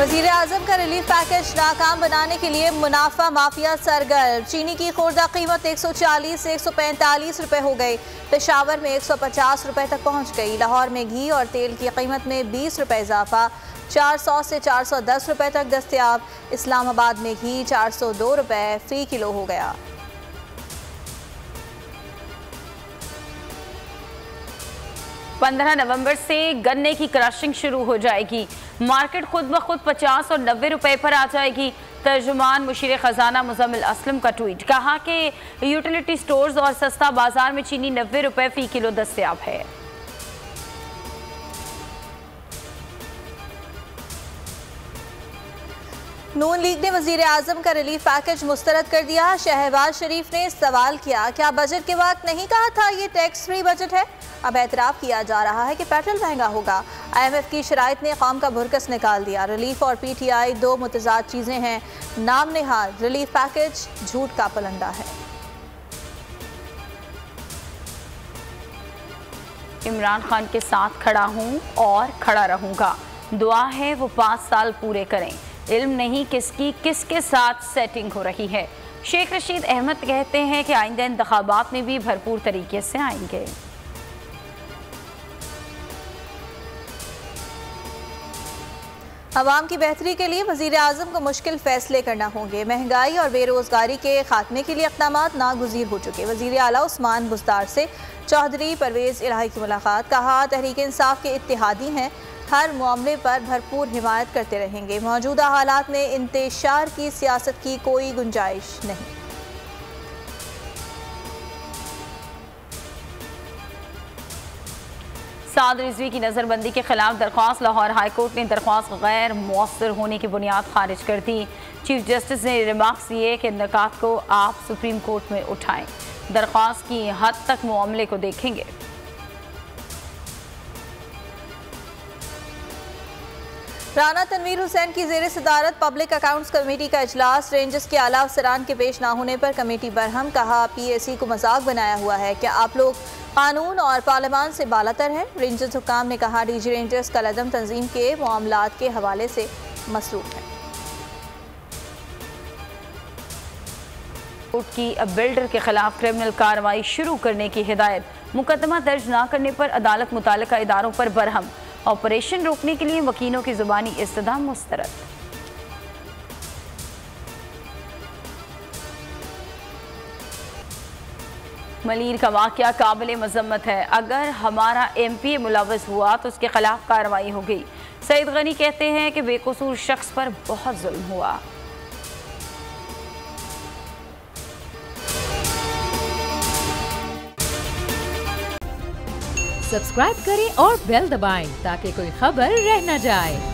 वज़ीर-ए-आज़म का relief package नाकाम बनाने के लिए मुनाफा माफिया सरगर्म। चीनी की खुर्दा कीमत 140 से 145 रुपए हो गई। पेशावर में 150 रुपए तक पहुंच गई। लाहौर में घी और तेल की कीमत में 20 रुपए इजाफा, 400 से 410 रुपए तक दस्तियाब। इस्लामाबाद में घी 402 रुपए फी किलो हो गया। पंद्रह नवंबर से गन्ने की क्रशिंग शुरू हो जाएगी। मार्केट खुद ब खुद 50 और 90 रुपए पर आ जाएगी। तर्जुमान मुशीर खजाना मुजम्मिल असलम का ट्वीट, कहा कि यूटिलिटी स्टोर्स और सस्ता बाजार में चीनी 90 रुपए फी किलो दस्तियाब है। नून लीग ने वजीर आजम का रिलीफ पैकेज मुस्तरद कर दिया। शहबाज शरीफ ने सवाल किया, क्या बजट के वक्त नहीं कहा था ये टैक्स फ्री बजट है? अब एतराफ़ किया जा रहा है कि पेट्रोल महंगा होगा। IMF की शराइत ने कौम का भुरकस निकाल दिया। रिलीफ और PTI दो मुतजाद चीज़ें हैं। नाम निहाल रिलीफ पैकेज झूठ का पलंदा है। इमरान खान के साथ खड़ा हूँ और खड़ा रहूँगा। दुआ है वो 5 साल पूरे करें। इल्म नहीं किसकी किसके साथ सेटिंग हो रही है। शेख रशीद अहमद कहते हैं कि आइंदा इंतखाबात में भी भरपूर तरीके से आएंगे। आवाम की बेहतरी के लिए वजीर आजम को मुश्किल फैसले करना होंगे। महंगाई और बेरोजगारी के खात्मे के लिए इकदाम नागुजीर हो चुके। वजीर आला उस्मान बुज़दार से चौधरी परवेज़ इलाही की मुलाकात, कहा तहरीक इंसाफ के इत्तेहादी हैं, हर मामले पर भरपूर हिमायत करते रहेंगे। मौजूदा हालात में इंतशार की सियासत की कोई गुंजाइश नहीं। साद रिजवी की नज़रबंदी के खिलाफ दरख्वास्त, लाहौर हाई कोर्ट ने दरख्वास्त गैर मौसर होने की बुनियाद खारिज कर दी। चीफ जस्टिस ने रिमार्क्स दिए कि निकात को आप सुप्रीम कोर्ट में उठाएं, दरख्वास्त की हद तक मामले को देखेंगे। राना तनवीर हुसैन की जेर सदारत पब्लिक अकाउंट्स कमेटी का इजलास, रेंजर्स के आला अफसरान के पेश ना होने पर कमेटी बरहम, कहा PAC को मजाक बनाया हुआ है। क्या आप लोग कानून और पार्लियामान से बालातर हैं? रेंजर्स हुकाम ने कहा DG रेंजर्स कलदम तंजीम के मामलात के हवाले से मसरूफ है। कोर्ट की बिल्डर के खिलाफ क्रिमिनल कार्रवाई शुरू करने की हिदायत, मुकदमा दर्ज ना करने पर अदालत मुतालिका इदारों पर बरहम, ऑपरेशन रोकने के लिए वकीलों की जुबानी इस्तदा मुस्तरद। मलीर का वाकया काबिल मजम्मत है। अगर हमारा MPA मुलवस हुआ तो उसके खिलाफ कार्रवाई हो गई। सईद गनी कहते हैं कि बेकसूर शख्स पर बहुत जुल्म हुआ। सब्सक्राइब करें और बेल दबाएं ताकि कोई खबर रह न जाए।